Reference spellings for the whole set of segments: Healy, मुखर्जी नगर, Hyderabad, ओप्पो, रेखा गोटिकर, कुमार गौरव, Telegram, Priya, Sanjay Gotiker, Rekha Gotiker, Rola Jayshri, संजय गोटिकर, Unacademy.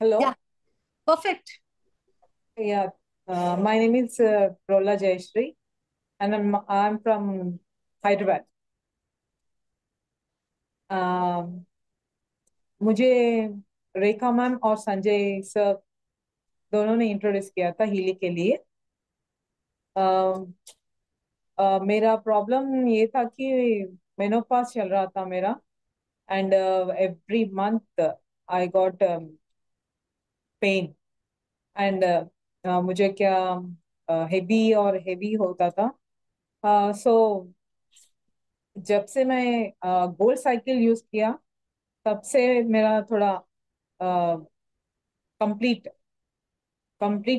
Hello. Yeah. Perfect. Yeah. My name is Rola Jayshri, and I'm from Hyderabad. मुझे रेखा ma'am और Sanjay sir दोनों ने introduce किया था हीली के लिए। मेरा प्रॉब्लम ये था कि मेनोपॉज चल रहा था मेरा, and every month I got pain, and मुझे क्या हेवी होता था। सो जब से मैं गोल्ड साइकिल यूज किया तब से मेरा थोड़ा कंप्लीट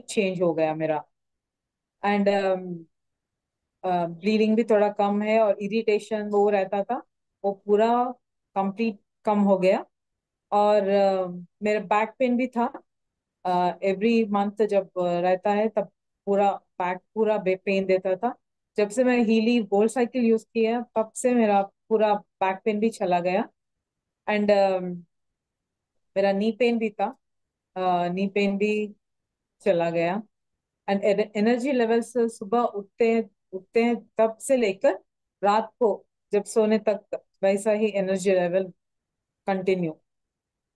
चेंज हो गया मेरा, एंड ब्लीडिंग भी थोड़ा कम है, और इरिटेशन वो रहता था वो पूरा कंप्लीट कम हो गया। और मेरा बैक पेन भी था, एवरी मंथ जब रहता है तब पूरा पेन देता था। जब से मैं हीली गोल्ड साइकिल यूज किया तब से मेरा पूरा बैक पेन भी चला गया, एंड मेरा नी पेन भी था, नी पेन भी चला गया, एंड एनर्जी लेवल्स सुबह उठते हैं तब से लेकर रात को जब सोने तक वैसा ही energy level continue.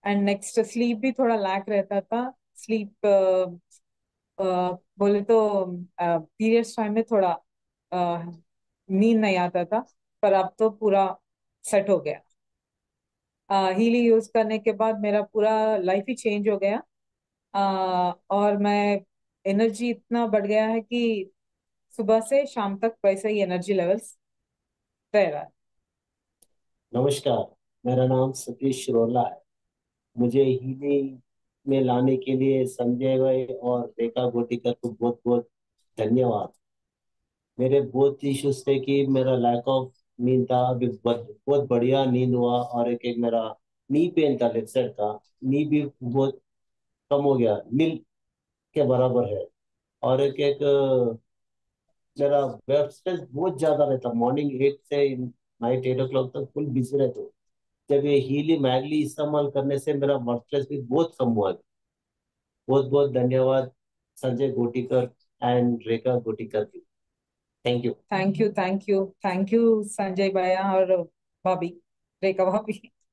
And next sleep भी थोड़ा लैक रहता था, स्लीप बोले तो पीरियड्स टाइम में थोड़ा नींद नहीं आता था, पर अब तो पूरा सेट हो गया। हीली यूज करने के बाद मेरा पूरा लाइफ ही चेंज हो गया, और मैं एनर्जी इतना बढ़ गया है कि सुबह से शाम तक वैसा ही एनर्जी लेवल्स रह रहा है। नमस्कार, मेरा नाम सतीश रोला है। मुझे हीली में लाने के लिए संजय भाई और रेखा गोटिकर को बहुत बहुत धन्यवाद। मेरे बहुत इश्यूज थे कि मेरा लैक ऑफ नींद था, अभी बहुत बढ़िया नींद हुआ, और एक मेरा नी पेन था, लेफ्ट साइड का नी भी बहुत कम हो गया, नील के बराबर है, और एक मेरा वेब स्पेस बहुत ज्यादा रहता, मॉर्निंग 8 से नाइट 8 o'clock तक फुल बिजी रहता। जब ये हीली मैगली इस्तेमाल करने से मेरा वर्क स्ट्रेस भी बहुत कम हुआ। बहुत बहुत धन्यवाद संजय गोटिकर एंड रेखा गोटिकर की। Thank you thank you thank you thank you Sanjay भैया और भाभी, रेखा भाभी।